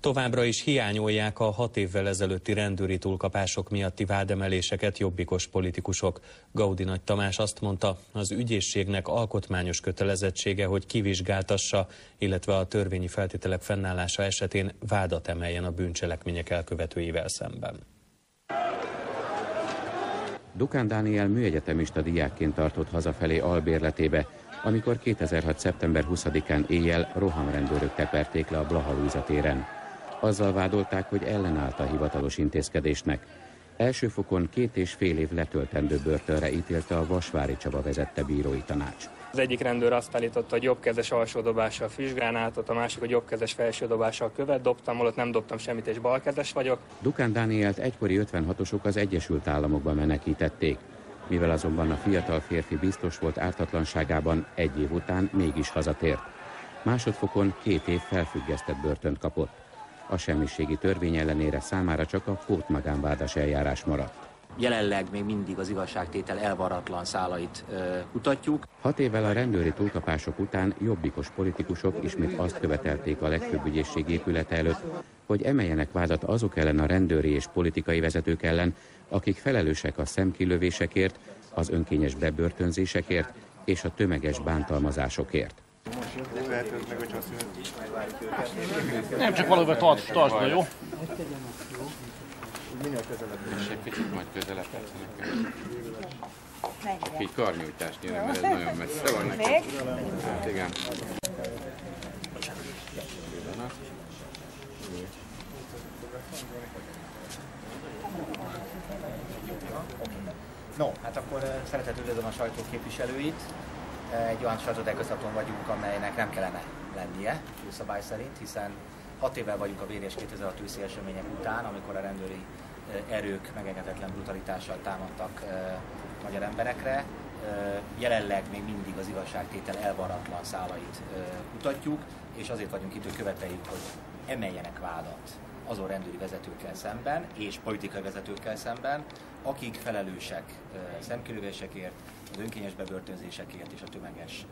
Továbbra is hiányolják a 6 évvel ezelőtti rendőri túlkapások miatti vádemeléseket jobbikos politikusok. Gaudi Nagy Tamás azt mondta, az ügyészségnek alkotmányos kötelezettsége, hogy kivizsgáltassa, illetve a törvényi feltételek fennállása esetén vádat emeljen a bűncselekmények elkövetőivel szemben. Dukán Dániel műegyetemista diákként tartott hazafelé albérletébe, amikor 2006. szeptember 20-án éjjel rohamrendőrök teperték le a Blaha Lujza téren. Azzal vádolták, hogy ellenállt a hivatalos intézkedésnek. Első fokon 2,5 év letöltendő börtönre ítélte a Vasvári Csaba vezette bírói tanács. Az egyik rendőr azt állította, hogy jobbkezes alsó dobással füstgránátot, a másik, hogy jobbkezes felső dobással követ dobtam, holott nem dobtam semmit és balkezes vagyok. Dukán Dánielt egykori 56-osok az Egyesült Államokba menekítették. Mivel azonban a fiatal férfi biztos volt ártatlanságában, 1 év után mégis hazatért. Másodfokon 2 év felfüggesztett börtönt kapott. A semmiségi törvény ellenére számára csak a pótmagánvádas eljárás maradt. Jelenleg még mindig az igazságtétel elvarratlan szálait kutatjuk. 6 évvel a rendőri túlkapások után jobbikos politikusok ismét azt követelték a Legfőbb Ügyészség épülete előtt, hogy emeljenek vádat azok ellen a rendőri és politikai vezetők ellen, akik felelősek a szemkilövésekért, az önkényes bebörtönzésekért és a tömeges bántalmazásokért. Nem csak valóban tartsd, jó? És egy kicsit majd közelebb esznek. Csak így karnyújtást nyilván, mert ez nagyon messze van nekik. Hát igen. No, hát akkor szeretettel üdvözlöm a sajtó képviselőit. Egy olyan sajtótájékoztatón vagyunk, amelynek nem kellene lennie, jogszabály szerint, hiszen 6 évvel vagyunk a véres 2006 őszi események után, amikor a rendőri erők megengedhetetlen brutalitással támadtak magyar emberekre. Jelenleg még mindig az igazságtétel elvarratlan szálait kutatjuk, és azért vagyunk itt, hogy követeljük, hogy emeljenek vádat azon rendőri vezetőkkel szemben és politikai vezetőkkel szemben, akik felelősek szemkilövésekért, az önkényes bebörtönzésekért és a tömeges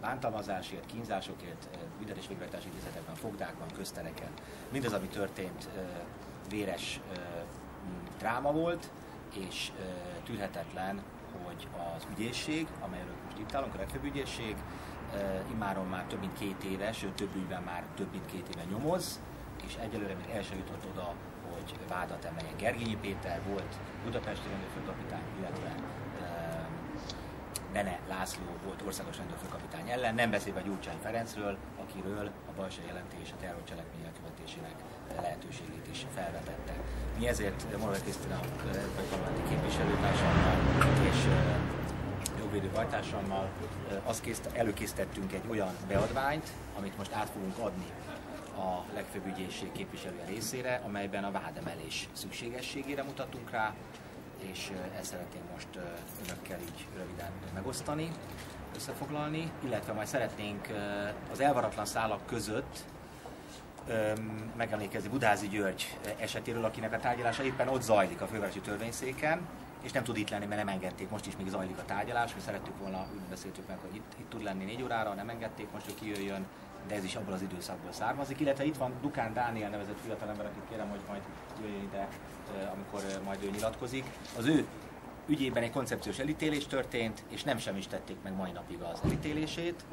bántalmazásért, kínzásokért, büntetés végrehajtási intézetekben, fogdákban, köztereken. Mindez, ami történt, véres dráma volt, és tűrhetetlen, hogy az ügyészség, amelyről most itt állunk, a Legfőbb Ügyészség, immáron már több mint 2 éve, sőt több ügyben már több mint 2 éve nyomoz, és egyelőre még el sem jutott oda, hogy vádat emeljen. Gergényi Péter volt budapesti rendőrfőkapitány, illetve Bene László volt országos rendőrfőkapitány ellen, nem beszélve Gyurcsány Ferencről, akiről a Balsai jelentés a terrorcselekmény elkövetésének lehetőségét is felvetette. Mi ezért Morvai Krisztina parlamenti képviselőtársammal és jogvédő hajtársammal előkészítettünk egy olyan beadványt, amit most át fogunk adni a Legfőbb Ügyészség képviselője részére, amelyben a vádemelés szükségességére mutatunk rá, és ezt szeretném most önökkel így röviden megosztani, összefoglalni, illetve majd szeretnénk az elvaratlan szálak között megemlékezni Budaházy György esetéről, akinek a tárgyalása éppen ott zajlik a fővárosi törvényszéken, és nem tud itt lenni, mert nem engedték, most is még zajlik a tárgyalás, mi szerettük volna, úgy beszéltük meg, hogy itt tud lenni 4 órára, nem engedték most, hogy kijöjjön, de ez is abból az időszakból származik, illetve itt van Dukán Dániel nevezett fiatalember, akit kérem, hogy majd jöjjön ide, amikor majd ő nyilatkozik. Az ő ügyében egy koncepciós elítélés történt, és nem semmisítették meg mai napig az elítélését,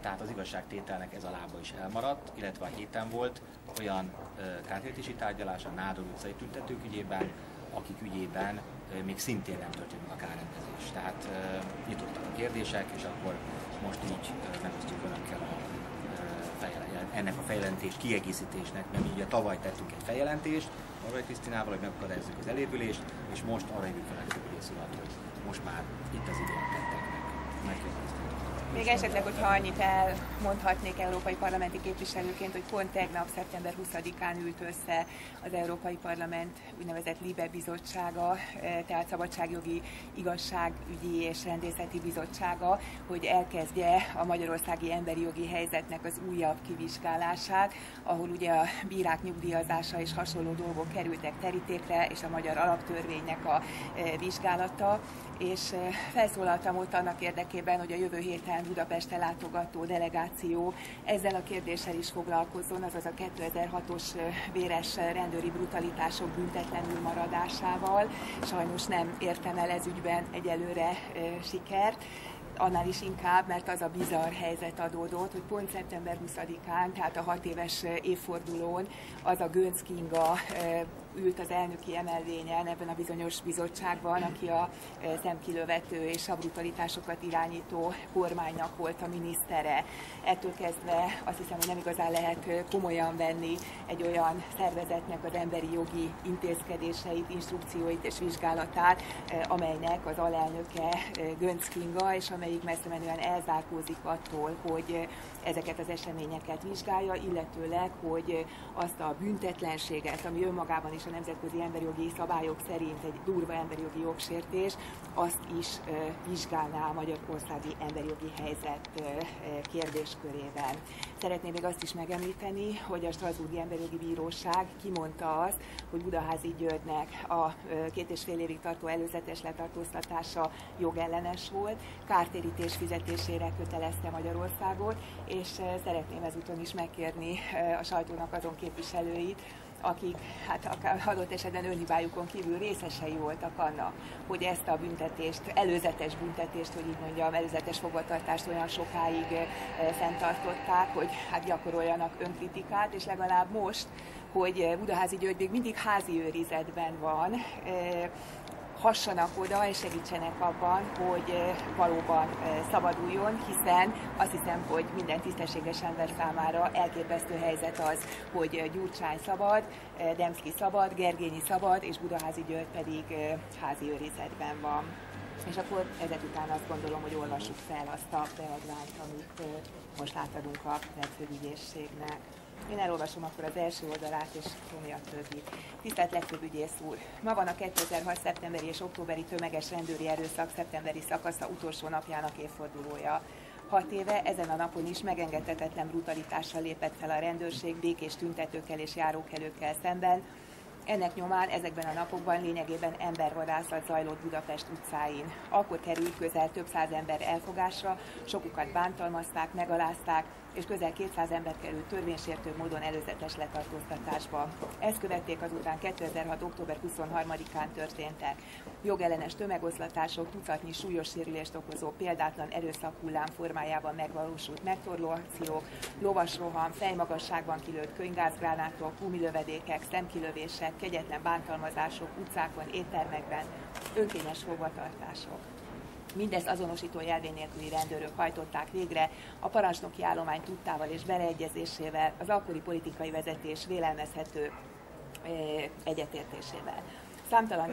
tehát az igazságtételnek ez a lába is elmaradt, illetve a héten volt olyan kártérítési tárgyalás a Nádor utcai tüntetők ügyében, akik ügyében még szintén nem történik a kárrendezés. Tehát nyitottak a kérdések, és akkor most így megosztjuk önökkel ennek a feljelentés kiegészítésnek, mert ugye tavaly tettünk egy feljelentést Morvai Krisztinával, hogy megakadályozzuk az elévülést, és most arra jövünk fel a ügyészület, hogy most már itt az idő megkérdeztük. Még esetleg, hogyha annyit elmondhatnék európai parlamenti képviselőként, hogy pont tegnap, szeptember 20-án ült össze az Európai Parlament úgynevezett LIBE Bizottsága, tehát Szabadságjogi, Igazságügyi és Rendészeti Bizottsága, hogy elkezdje a magyarországi emberi jogi helyzetnek az újabb kivizsgálását, ahol ugye a bírák nyugdíjazása és hasonló dolgok kerültek terítékre, és a magyar alaptörvénynek a vizsgálata. és felszólaltam ott annak érdekében, hogy a jövő héten Budapesten látogató delegáció ezzel a kérdéssel is foglalkozzon, azaz a 2006-os véres rendőri brutalitások büntetlenül maradásával. Sajnos nem értem el ez ügyben egyelőre sikert. Annál is inkább, mert az a bizarr helyzet adódott, hogy pont szeptember 20-án, tehát a 6 éves évfordulón az a Göncz Kinga ült az elnöki emelvényen ebben a bizonyos bizottságban, aki a szemkilövető és a brutalitásokat irányító kormánynak volt a minisztere. Ettől kezdve azt hiszem, hogy nem igazán lehet komolyan venni egy olyan szervezetnek az emberi jogi intézkedéseit, instrukcióit és vizsgálatát, amelynek az alelnöke Göncz Kinga, és amelyik messzemenően elzárkózik attól, hogy ezeket az eseményeket vizsgálja, illetőleg, hogy azt a büntetlenséget, ami önmagában is a nemzetközi emberi jogi szabályok szerint egy durva emberi jogi jogsértés, azt is vizsgálná a magyarországi emberi jogi helyzet kérdéskörében. Szeretném még azt is megemlíteni, hogy a Strasbourg-i Emberjogi Bíróság kimondta azt, hogy Budaházy Györgynek a 2,5 évig tartó előzetes letartóztatása jogellenes volt, kártérítés fizetésére kötelezte Magyarországot, és szeretném ezúton is megkérni a sajtónak azon képviselőit, akik hát adott esetben önhibájukon kívül részesei voltak annak, hogy ezt a büntetést, előzetes büntetést, hogy így mondjam, előzetes fogvatartást olyan sokáig fenntartották, hogy hát gyakoroljanak önkritikát, és legalább most, hogy Budaházy György még mindig házi őrizetben van, hassanak oda és segítsenek abban, hogy valóban szabaduljon, hiszen azt hiszem, hogy minden tisztességes ember számára elképesztő helyzet az, hogy Gyurcsány szabad, Demszki szabad, Gergényi szabad, és Budaházy György pedig házi őrizetben van. És akkor ezek után azt gondolom, hogy olvassuk fel azt a beadványt, amit most átadunk a Legfőbb Ügyészségnek. Én elolvasom akkor az első oldalát, és mondja a többit. Tisztelt Legfőbb Ügyész úr! Ma van a 2006. szeptemberi és októberi tömeges rendőri erőszak szeptemberi szakasza utolsó napjának évfordulója. 6 éve ezen a napon is megengedhetetlen brutalitással lépett fel a rendőrség békés tüntetőkkel és járókelőkkel szemben. Ennek nyomán ezekben a napokban lényegében embervadászat zajlott Budapest utcáin. Akkor került közel több száz ember elfogásra, sokukat bántalmazták, megalázták, és közel 200 ember került törvénysértő módon előzetes letartóztatásba. Ezt követték azután 2006. október 23-án történtek jogellenes tömegoszlatások, tucatnyi súlyos sérülést okozó példátlan erőszakhullám formájában megvalósult megtorlóciók, lovasroham, fejmagasságban kilőtt könygázgránátok, gumilövedékek, szemkilövések, kegyetlen bántalmazások utcákon, éttermekben, önkényes fogvatartások. Mindezt azonosító jelvény nélküli rendőrök hajtották végre, a parancsnoki állomány tudtával és beleegyezésével, az akkori politikai vezetés vélelmezhető egyetértésével. Számtalan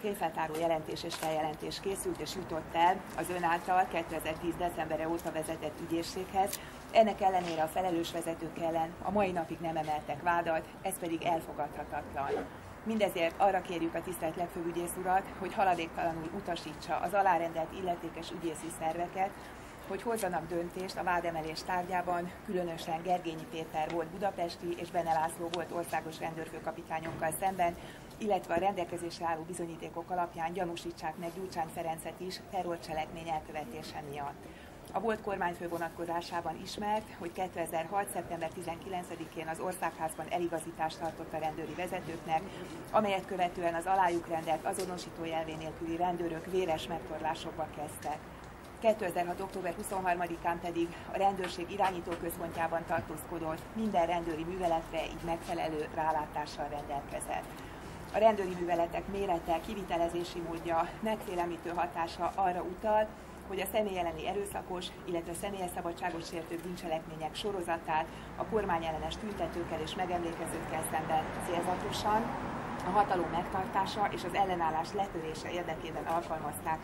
tényfeltáró jelentés és feljelentés készült és jutott el az ön által 2010. decemberre óta vezetett ügyészséghez. Ennek ellenére a felelős vezetők ellen a mai napig nem emeltek vádat, ez pedig elfogadhatatlan. Mindezért arra kérjük a tisztelt Legfőbb Ügyész urat, hogy haladéktalanul utasítsa az alárendelt illetékes ügyészi szerveket, hogy hozzanak döntést a vádemelés tárgyában, különösen Gergényi Péter volt budapesti és Bene László volt országos rendőrfőkapitányunkkal szemben, illetve a rendelkezésre álló bizonyítékok alapján gyanúsítsák meg Gyurcsány Ferencet is terrorcselekmény elkövetése miatt. A volt kormányfő vonatkozásában ismert, hogy 2006. szeptember 19-én az Országházban eligazítást tartott a rendőri vezetőknek, amelyet követően az alájuk rendelt azonosító jelvény nélküli rendőrök véres megtorlásokba kezdtek. 2006. október 23-án pedig a rendőrség irányító központjában tartózkodott, minden rendőri műveletre így megfelelő rálátással rendelkezett. A rendőri műveletek mérete, kivitelezési módja, megfélemlítő hatása arra utal, hogy a személy elleni erőszakos, illetve személyes szabadságot sértő bűncselekmények sorozatát a kormányellenes tüntetőkkel és megemlékezőkkel szemben célzatosan a hatalom megtartása és az ellenállás letörése érdekében alkalmazták,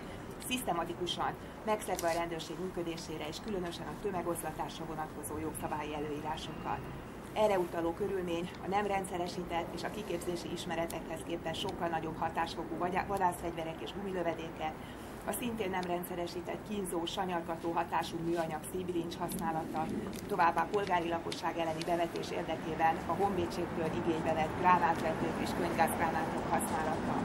szisztematikusan megszegve a rendőrség működésére és különösen a tömegoszlatásra vonatkozó jogszabályi előírásokat. Erre utaló körülmény a nem rendszeresített és a kiképzési ismeretekhez képest sokkal nagyobb hatásfokú vadászfegyverek és gumilövedékek, a szintén nem rendszeresített kínzó, sanyargató hatású műanyag szívbilincs használata, továbbá polgári lakosság elleni bevetés érdekében a honvédségtől igénybe vett gránátvetők és könygázgránátok használata.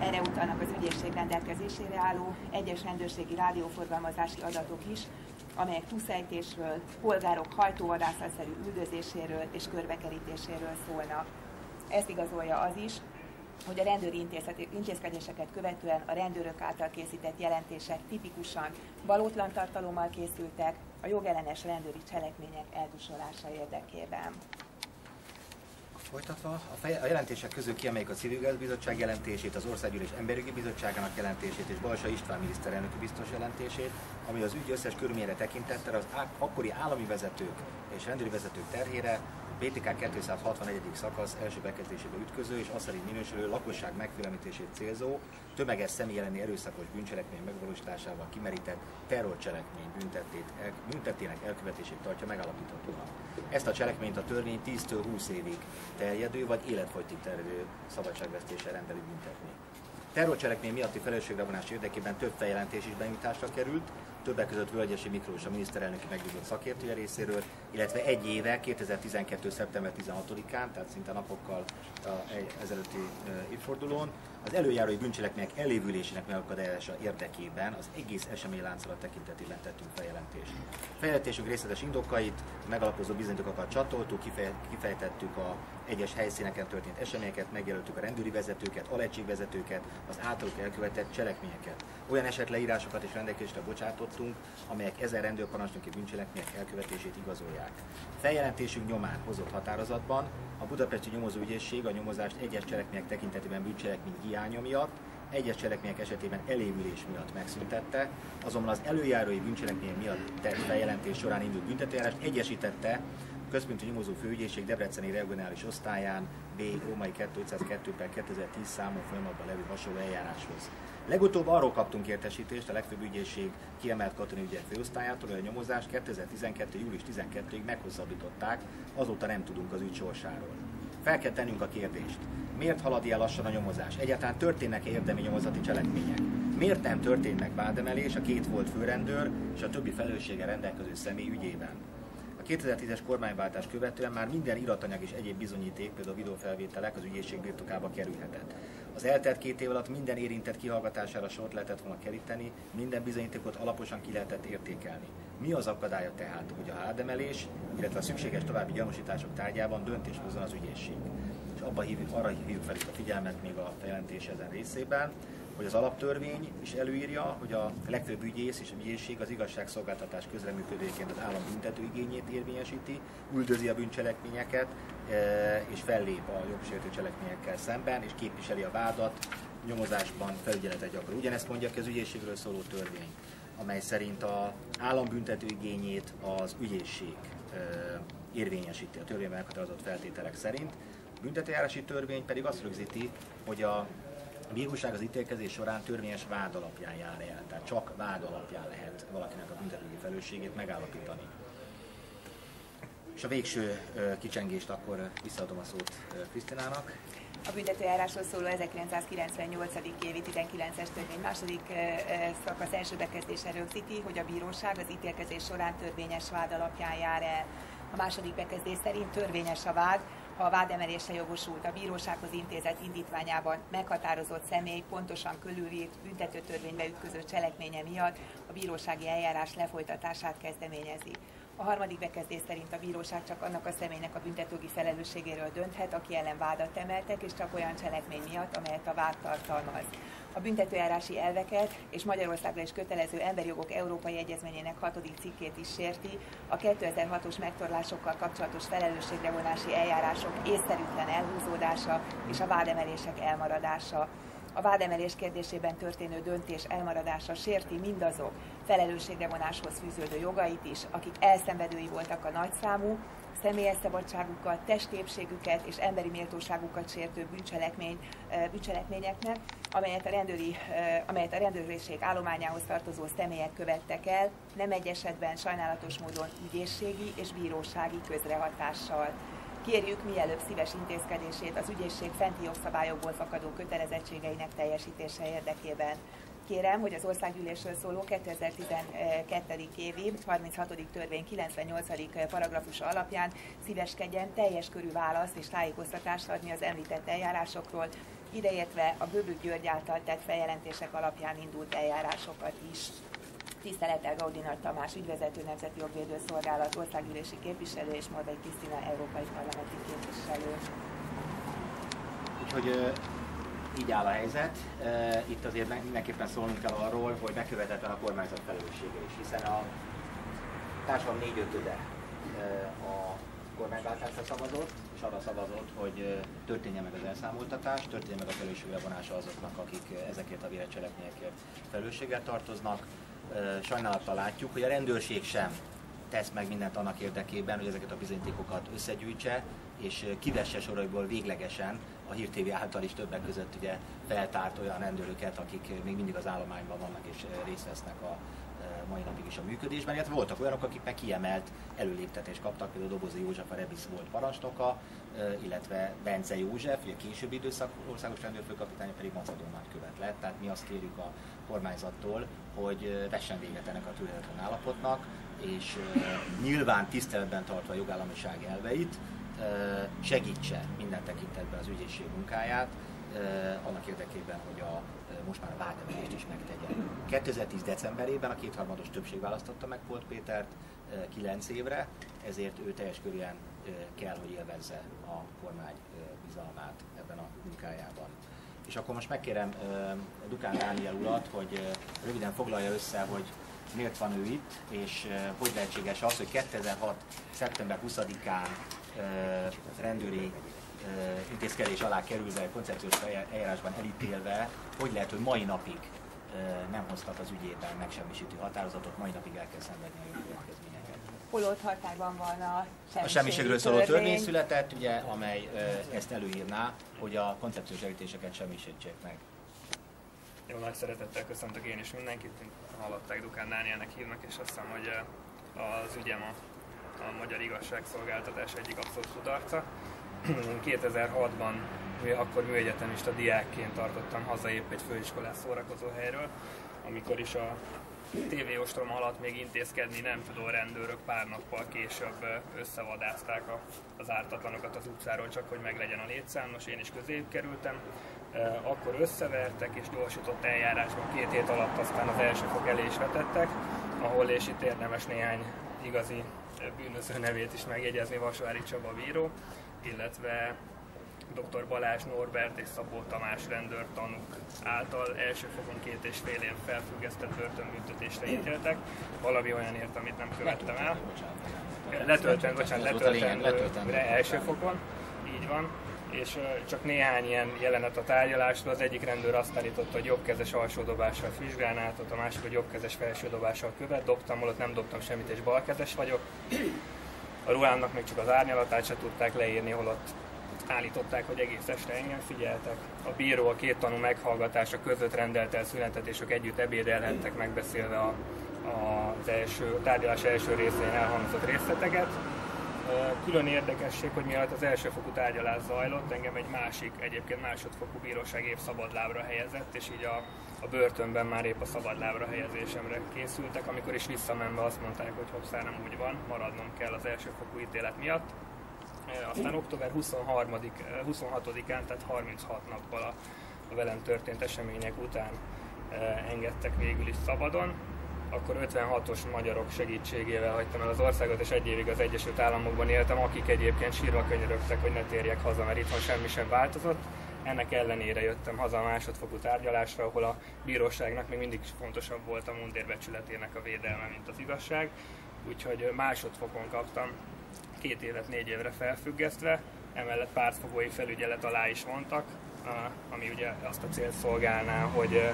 Erre utalnak az ügyészség rendelkezésére álló egyes rendőrségi rádióforgalmazási adatok is, amelyek túszejtésről, polgárok hajtóvadászatszerű üldözéséről és körbekerítéséről szólnak. Ezt igazolja az is, hogy a rendőri intézkedéseket követően a rendőrök által készített jelentések tipikusan valótlan tartalommal készültek a jogellenes rendőri cselekmények eldusolása érdekében. Folytatva, a jelentések közül kiemeljük a Civil Jogász Bizottság jelentését, az Országgyűlés Emberjogi Bizottságának jelentését és Balsai István miniszterelnöki biztos jelentését, ami az ügy összes körülményre tekintettel az akkori állami vezetők és rendőri vezetők terhére BTK 261. szakasz első bekezdésébe ütköző és azt szerint minősülő lakosság megfélemlítését célzó, tömeges személy elleni erőszakos bűncselekmény megvalósításával kimerített terrorcselekmény büntetének elkövetését tartja megállapíthatónak. Ezt a cselekményt a törvény 10-től 20 évig terjedő vagy életfogytig terjedő szabadságvesztéssel rendeli büntetni. Terrorcselekmény miatti felelősségre vonás érdekében több feljelentés is benyújtásra került, többek között Völgyesi Miklós a miniszterelnöki megbízott szakértője részéről, illetve egy éve, 2012. szeptember 16-án, tehát szinte napokkal ezelőtti évfordulón, az előjárói bűncselekmények elévülésének megakadályozása érdekében az egész eseményláncolat tekintetében tettünk feljelentést. Feljelentésünk részletes indokkait, megalapozó bizonyítékokat csatoltuk, kifejtettük az egyes helyszíneken történt eseményeket, megjelöltük a rendőri vezetőket, alegységvezetőket, az általuk elkövetett cselekményeket. Olyan esetleírásokat és rendelkezésre bocsátottunk, amelyek ezen rendőrparancsnoki bűncselekmények elkövetését igazolják. Feljelentésünk nyomán hozott határozatban a Budapesti Nyomozó Ügyészség a nyomozást egyes cselekmények tekintetében bűncselekmény hiánya miatt, egyes cselekmények esetében elévülés miatt megszüntette, azonban az előjárói bűncselekmény miatt tett feljelentés során indult büntetőjárást egyesítette a Központi Nyomozó Főügyészség debreceni regionális osztályán B/2502/2010 számú folyamatban levő hasonló eljáráshoz. Legutóbb arról kaptunk értesítést a Legfőbb Ügyészség kiemelt katonai ügyek főosztályától, hogy a nyomozást 2012. július 12-ig meghosszabbították, azóta nem tudunk az ügy sorsáról. Fel kell tennünk a kérdést. Miért halad ilyen lassan a nyomozás? Egyáltalán történnek-e érdemi nyomozati cselekmények? Miért nem történt meg vádemelés a két volt főrendőr és a többi felelősséggel rendelkező személy ügyében? A 2010-es kormányváltás követően már minden iratanyag és egyéb bizonyíték, például videófelvételek az ügyészség birtokába kerülhetett. Az eltelt két év alatt minden érintett kihallgatására sort lehetett volna keríteni, minden bizonyítékot alaposan ki lehetett értékelni. Mi az akadálya tehát, hogy a vádemelés, illetve a szükséges további gyanúsítások tárgyában döntést hozzon az ügyészség? És arra hívjuk fel itt a figyelmet még a feljelentés ezen részében, hogy az alaptörvény is előírja, hogy a legfőbb ügyész és a ügyészség az igazságszolgáltatás közreműködőként az állam büntető igényét érvényesíti, üldözi a bűncselekményeket, és fellép a jogsértő cselekményekkel szemben, és képviseli a vádat, nyomozásban felügyeletet gyakorol. Ugyanezt mondja ki az ügyészségről szóló törvény, amely szerint az állam büntető igényét az ügyészség érvényesíti a törvényben meghatározott feltételek szerint. A büntetőjárási törvény pedig azt rögzíti, hogy a bíróság az ítélkezés során törvényes vád alapján jár el, tehát csak vád alapján lehet valakinek a büntetőjogi felelősségét megállapítani. És a végső kicsengést akkor visszaadom a szót Krisztinának. A büntetőjárásról szóló 1998. évi 19-es törvény második szakasz első bekezdése rögzíti, hogy a bíróság az ítélkezés során törvényes vád alapján jár el. A második bekezdés szerint törvényes a vád, ha a vádemelésre jogosult a bírósághoz intézett indítványában meghatározott személy pontosan körülírt büntetőtörvénybe ütköző cselekménye miatt a bírósági eljárás lefolytatását kezdeményezi. A harmadik bekezdés szerint a bíróság csak annak a személynek a büntetőjogi felelősségéről dönthet, aki ellen vádat emeltek, és csak olyan cselekmény miatt, amelyet a vád tartalmaz. A büntetőjárási elveket és Magyarországra is kötelező emberi jogok Európai Egyezményének 6. cikkét is sérti, a 2006-os megtorlásokkal kapcsolatos felelősségre vonási eljárások észszerűtlen elhúzódása és a vádemelések elmaradása. A vádemelés kérdésében történő döntés elmaradása sérti mindazok felelősségre vonáshoz fűződő jogait is, akik elszenvedői voltak a nagyszámú, személyes szabadságukat, testépségüket és emberi méltóságukat sértő bűncselekményeknek, amelyet a rendőrség állományához tartozó személyek követtek el, nem egy esetben sajnálatos módon ügyészségi és bírósági közrehatással. Kérjük mielőbb szíves intézkedését az ügyészség fenti jogszabályokból fakadó kötelezettségeinek teljesítése érdekében. Kérem, hogy az Országgyűlésről szóló 2012. évi 36. törvény 98. paragrafusa alapján szíveskedjen teljes körű választ és tájékoztatást adni az említett eljárásokról, ideértve a Göbük György által tett feljelentések alapján indult eljárásokat is. Tisztelettel Gaudi Nagy Tamás, ügyvezető, Nemzeti Jogvédő Szolgálat, országgyűlési képviselő és Morvai Krisztina, európai parlamenti képviselő. Úgyhogy így áll a helyzet. Itt azért mindenképpen szólnunk kell arról, hogy megkövetetlen a kormányzat felelőssége is, hiszen a társadalom 4/5-e a kormányváltásra szavazott, és arra szavazott, hogy történjen meg az elszámoltatás, történjen meg a felelősségre vonása azoknak, akik ezekért a véletlenekért felelősséggel tartoznak. Sajnálattal látjuk, hogy a rendőrség sem tesz meg mindent annak érdekében, hogy ezeket a bizonyítékokat összegyűjtse, és kivesse soraiból véglegesen a Hír TV által is többek között ugye feltárt olyan rendőröket, akik még mindig az állományban vannak és részt vesznek a mai napig is a működésben, illetve voltak olyanok, akik meg kiemelt előléptetést kaptak, például Dobozi József, a Rebisz volt parancsnoka, illetve Bence József, ugye későbbi időszak országos rendőrfőkapitánya pedig macedónát követ lett, tehát mi azt kérjük a kormányzattól, hogy vessen véget ennek a tűrhetetlen állapotnak, és nyilván tiszteletben tartva a jogállamiság elveit, segítse minden tekintetben az ügyészség munkáját, annak érdekében, hogy a most már a vádemelést is megtegye. 2010. decemberében a kétharmados többség választotta meg Polt Pétert 9 évre, ezért ő teljes körűen kell, hogy élvezze a kormány bizalmát ebben a munkájában. És akkor most megkérem Dukán Dániel urat, hogy röviden foglalja össze, hogy miért van ő itt, és hogy lehetséges az, hogy 2006. szeptember 20-án rendőri intézkedés alá kerülve, koncepciós eljárásban elítélve, hogy lehet, hogy mai napig nem hoztak az ügyében megsemmisítő határozatot, mai napig el kell szenvedni a jogkövetkezményeket. Holott hatályban van a semmiségről szóló törvény született, ugye, amely ezt előírná, hogy a koncepciós elítéléseket semmisítsék meg. Jó, nagy szeretettel köszöntök én is mindenkit, hallották, Dukán Dánielnek hívnak, és azt hiszem, hogy az ügyem a magyar igazságszolgáltatás egyik abszolút kudarca. 2006-ban akkor műegyetemista diákként tartottam haza épp egy főiskolás szórakozóhelyről, amikor is a TV ostrom alatt még intézkedni nem tudó rendőrök pár nappal később összevadázták az ártatlanokat az utcáról, csak hogy meglegyen a létszám. Most én is közéjük kerültem. Akkor összevertek és gyorsított eljárásban 2 hét alatt aztán az első fok elé is vetettek, ahol és itt érdemes néhány igazi bűnöző nevét is megjegyezni: Vasvári Csaba bíró, illetve dr. Balás Norbert és Szabó Tamás rendőrtanúk által első fokon 2,5 év felfüggesztett börtönbüntetésre ítéltek, valami olyanért, amit nem követtem el. Letöltendőre első fokon, így van. És csak néhány ilyen jelenet a tárgyalásról. Az egyik rendőr azt állította, hogy jobbkezes alsódobással füstgránátot, a másik, hogy jobbkezes felsődobással követ dobtam, holott nem dobtam semmit és balkezes vagyok. A ruhámnak még csak az árnyalatát se tudták leírni, holott állították, hogy egész este engem figyeltek. A bíró a 2 tanú meghallgatása között rendelt el szünetet, és ők együtt ebédelhettek, megbeszélve a tárgyalás első részén elhangzott részleteket. Külön érdekesség, hogy miatt az elsőfokú tárgyalás zajlott, engem egy másik, egyébként másodfokú bíróság épp szabadlábra helyezett, és így a börtönben már épp a szabadlábra helyezésemre készültek, amikor is visszamenve azt mondták, hogy hoppszá, nem úgy van, maradnom kell az elsőfokú ítélet miatt. Aztán október 26-án, tehát 36 nappal a velem történt események után engedtek végül is szabadon. Akkor 56-os magyarok segítségével hagytam el az országot, és egy évig az Egyesült Államokban éltem, akik egyébként sírva könyörögtek, hogy ne térjek haza, mert itthon semmi sem változott. Ennek ellenére jöttem haza a másodfokú tárgyalásra, ahol a bíróságnak még mindig fontosabb volt a mundérbecsületének a védelme, mint az igazság. Úgyhogy másodfokon kaptam 2 évet 4 évre felfüggesztve, emellett pártfogói felügyelet alá is vontak, ami ugye azt a célt szolgálná, hogy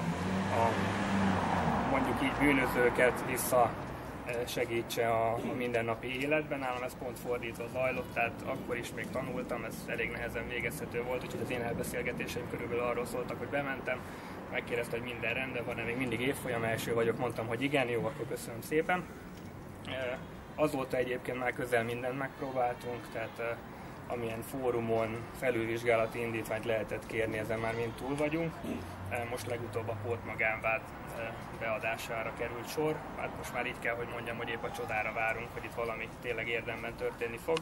mondjuk így bűnözőket visszasegítse a mindennapi életben. Nálam ez pont fordítva zajlott, tehát akkor is még tanultam, ez elég nehezen végezhető volt, úgyhogy az én elbeszélgetéseim körülbelül arról szóltak, hogy bementem, megkérdezte, hogy minden rendben van, még mindig évfolyam első vagyok, mondtam, hogy igen, jó, akkor köszönöm szépen. Azóta egyébként már közel mindent megpróbáltunk, tehát amilyen fórumon felülvizsgálati indítványt lehetett kérni, ezen már mind túl vagyunk. Most legutóbb a pótmagánvád beadására került sor. Hát most már így kell, hogy mondjam, hogy épp a csodára várunk, hogy itt valami tényleg érdemben történni fog.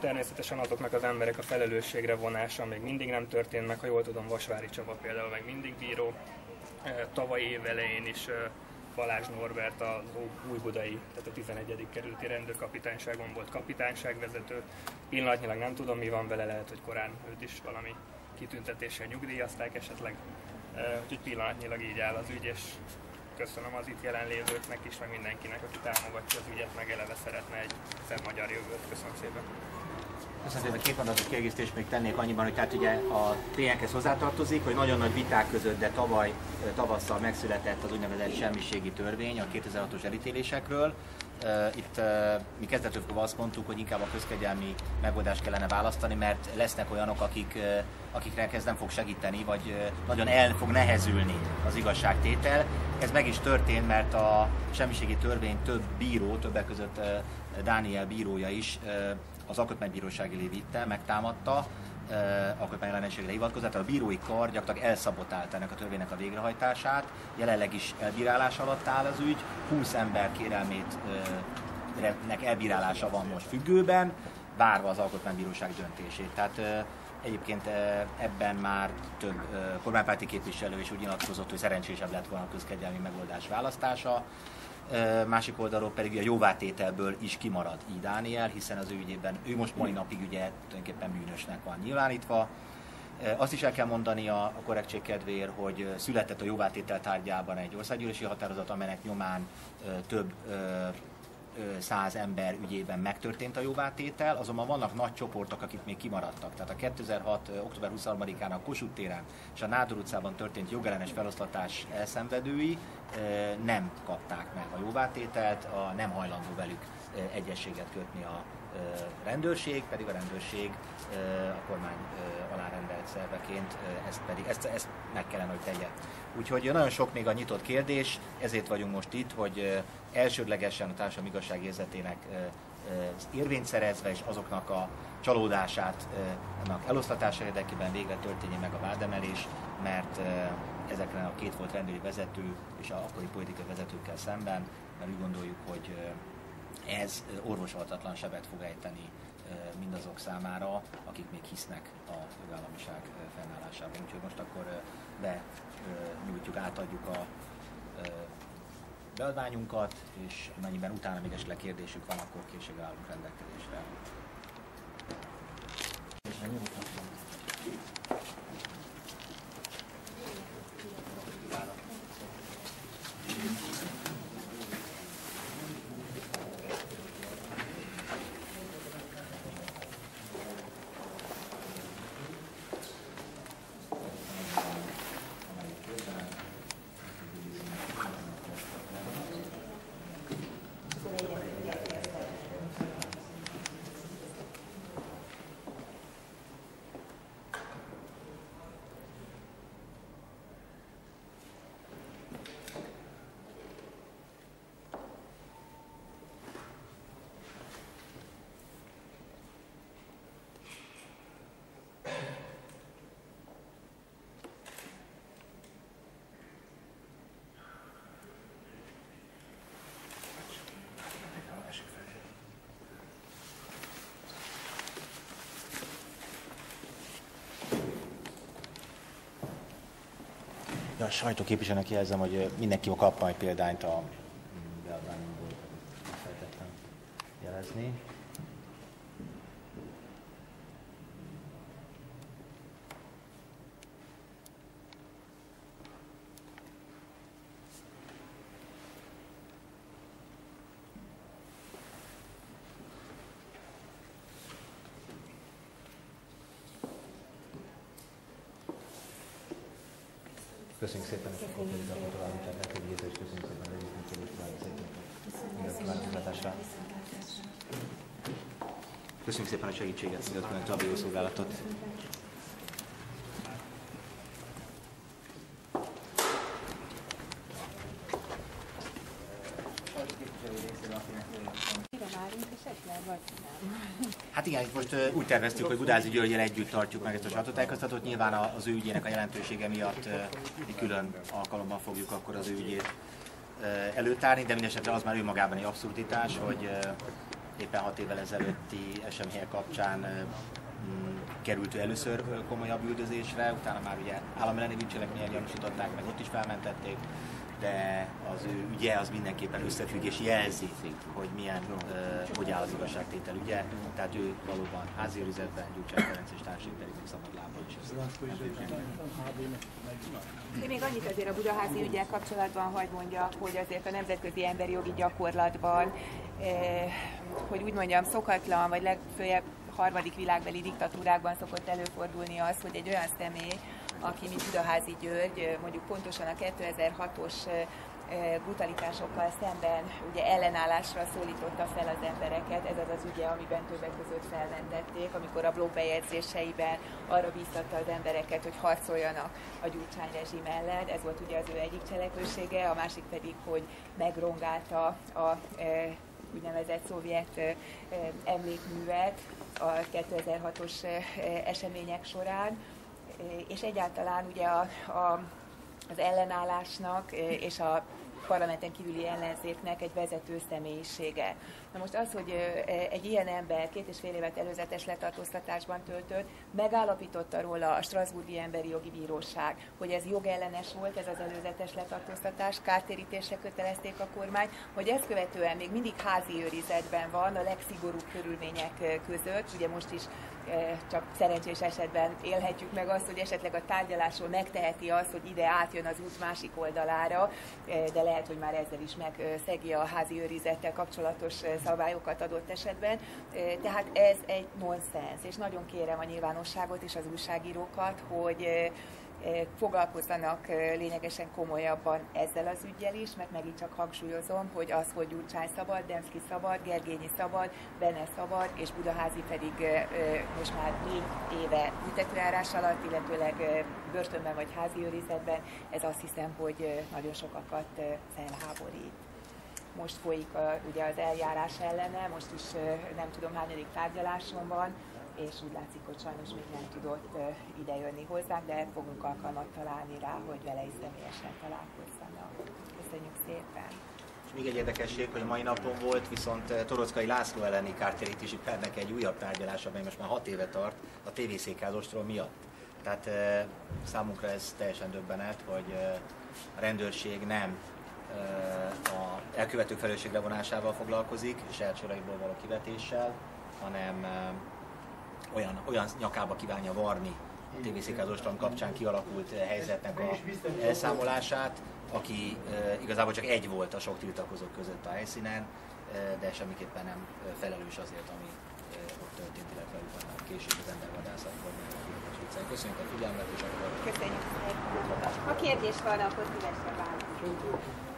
Természetesen azoknak az emberek a felelősségre vonása még mindig nem történt meg, ha jól tudom, Vasvári Csaba például még mindig bíró. Tavalyi év elején is Balás Norbert az újbudai, tehát a 11. kerületi rendőrkapitányságon volt kapitányságvezető. Pillanatnyilag nem tudom, mi van vele, lehet, hogy korán őt is valami kitüntetéssel nyugdíjazták esetleg. Úgyhogy pillanatnyilag így áll az ügy, és köszönöm az itt jelenlévőknek is, meg mindenkinek, aki támogatja az ügyet, meg eleve szeretne egy szebb magyar jövőt. Köszönöm szépen! Köszönöm szépen, két mondatot kiegészítést még tennék annyiban, hogy tehát ugye a TN-hez hozzátartozik, hogy nagyon nagy viták között, de tavaly tavasszal megszületett az úgynevezett semmiségi törvény a 2006-os elítélésekről. Itt mi kezdetőkor azt mondtuk, hogy inkább a közkegyelmi megoldást kellene választani, mert lesznek olyanok, akiknek ez nem fog segíteni, vagy nagyon el fog nehezülni az igazságtétel. Ez meg is történt, mert a semmiségi törvény több bíró, többek között Dániel bírója is az alkotmánybíróság elé vitte, megtámadta, alkotmányellenességre hivatkozott, a bírói kar gyakorlatilag elszabotálta ennek a törvénynek a végrehajtását, jelenleg is elbírálás alatt áll az ügy, 20 ember kérelmének elbírálása van most függőben, várva az alkotmánybíróság döntését. Tehát egyébként ebben már több kormánypárti képviselő is úgy nyilatkozott, hogy szerencsésebb lett volna a közkegyelmi megoldás választása. Másik oldalról pedig a jóvátételből is kimarad így Dániel, hiszen az ő ügyében, ő most mai napig ugye tulajdonképpen bűnösnek van nyilvánítva. Azt is el kell mondani a korrektség kedvéért, hogy született a jóvátétel tárgyában egy országgyűlési határozat, amelynek nyomán több 100 ember ügyében megtörtént a jóvátétel, azonban vannak nagy csoportok, akik még kimaradtak. Tehát a 2006. október 23-án a Kossuth téren és a Nádor utcában történt jogellenes feloszlatás elszenvedői nem kapták meg a jóvátételt, nem hajlandó velük egyességet kötni a rendőrség, pedig a rendőrség a kormány alárendelt szerveként ezt meg kellene, hogy tegye. Úgyhogy nagyon sok még a nyitott kérdés, ezért vagyunk most itt, hogy elsődlegesen a társadalmi igazságérzetének érvényt szerezve, és azoknak a csalódását, annak elosztatása érdekében végre történjen meg a vádemelés, mert ezekkel a két volt rendőri vezető és a akkori politikai vezetőkkel szemben, mert úgy gondoljuk, hogy ez orvosolhatatlan sebet fog ejteni mindazok számára, akik még hisznek a jogállamiság fennállásában. Úgyhogy most akkor benyújtjuk, átadjuk a beadványunkat, és amennyiben utána még esetleg kérdésük van, akkor később állunk rendelkezésre. A sajtóképviselőnek jelzem, hogy mindenki kap majd példányt a beadványból, feltettem jelezni. Köszönjük szépen, és akkor kérdezik a továbbításnak egy hét, és köszönjük szépen, hogy köszönjük szépen a segítséget, szívesen a további jószolgálatot. Hát igen, itt most úgy terveztük, hogy Budaházy Györgyel együtt tartjuk meg ezt a sajtótájékoztatót. Nyilván az ő ügyének a jelentősége miatt mi külön alkalommal fogjuk akkor az ő ügyét előtárni, de mindesetre az már önmagában egy abszurditás, hogy éppen 6 évvel ezelőtti események kapcsán került ő először komolyabb üldözésre, utána már ugye állami elleni bűncselekményen gyanúsították, meg ott is felmentették, de az ő ügye az mindenképpen összefügg és jelzi, hogy milyen, hogy áll az igazságtétel ügye. Tehát ő valóban házi őrizetben, Gyurcsány Ferenc és társai pedig még szabadlábban is. Én még annyit azért a budaházi ügyel kapcsolatban hadd mondjak, hogy azért a nemzetközi emberi jogi gyakorlatban, hogy úgy mondjam, szokatlan, vagy legfőjebb harmadik világbeli diktatúrákban szokott előfordulni az, hogy egy olyan személy, aki mint Budaházy György, mondjuk pontosan a 2006-os brutalitásokkal szemben ugye ellenállásra szólította fel az embereket, ez az az ügye, amiben többek között felmentették, amikor a blogbejegyzéseiben arra bíztatta az embereket, hogy harcoljanak a Gyurcsány rezsim mellett, ez volt ugye az ő egyik cselekvősége, a másik pedig, hogy megrongálta a úgynevezett szovjet emlékművet a 2006-os események során, és egyáltalán ugye az ellenállásnak és a parlamenten kívüli ellenzéknek egy vezető személyisége. Na most az, hogy egy ilyen ember 2,5 évet előzetes letartóztatásban töltött, megállapította róla a Strasbourg-i Emberi Jogi Bíróság, hogy ez jogellenes volt, ez az előzetes letartóztatás, kártérítésre kötelezték a kormányt, hogy ezt követően még mindig házi őrizetben van a legszigorúbb körülmények között, ugye most is csak szerencsés esetben élhetjük meg azt, hogy esetleg a tárgyalásról megteheti azt, hogy ide átjön az út másik oldalára, de lehet, hogy már ezzel is megszegi a házi őrizettel kapcsolatos szabályokat adott esetben. Tehát ez egy nonsens, és nagyon kérem a nyilvánosságot és az újságírókat, hogy foglalkozzanak lényegesen komolyabban ezzel az üggyel is, mert megint csak hangsúlyozom, hogy az, hogy Gyurcsány szabad, Demszki szabad, Gergényi szabad, Bene szabad, és Budaházy pedig most már 4 éve büntetőjárás alatt, illetőleg börtönben vagy házi őrizetben, ez azt hiszem, hogy nagyon sokakat felháborít. Most folyik ugye az eljárás ellene, most is nem tudom hányadik tárgyaláson van, és úgy látszik, hogy sajnos még nem tudott idejönni hozzánk, de fogunk alkalmat találni rá, hogy vele is személyesen találkozzanak. Köszönjük szépen! És még egy érdekesség, hogy a mai napon volt viszont Toroczkai László elleni kártérítési pernek egy újabb tárgyalása, amely most már 6 éve tart, a tévészékház ostrom miatt. Tehát számunkra ez teljesen döbbenet, hogy a rendőrség nem a elkövetők felelősségre vonásával foglalkozik, és saját soraiból való kivetéssel, hanem olyan nyakába kívánja varni a tévészékház ostrom kapcsán kialakult helyzetnek a elszámolását, aki igazából csak egy volt a sok tiltakozók között a helyszínen, de semmiképpen nem felelős azért, ami ott történt, illetve utána később az embervadászatban. Köszönjük a figyelmet, és akkor... Köszönjük szépen! Ha kérdés van, akkor szívesen válaszolunk.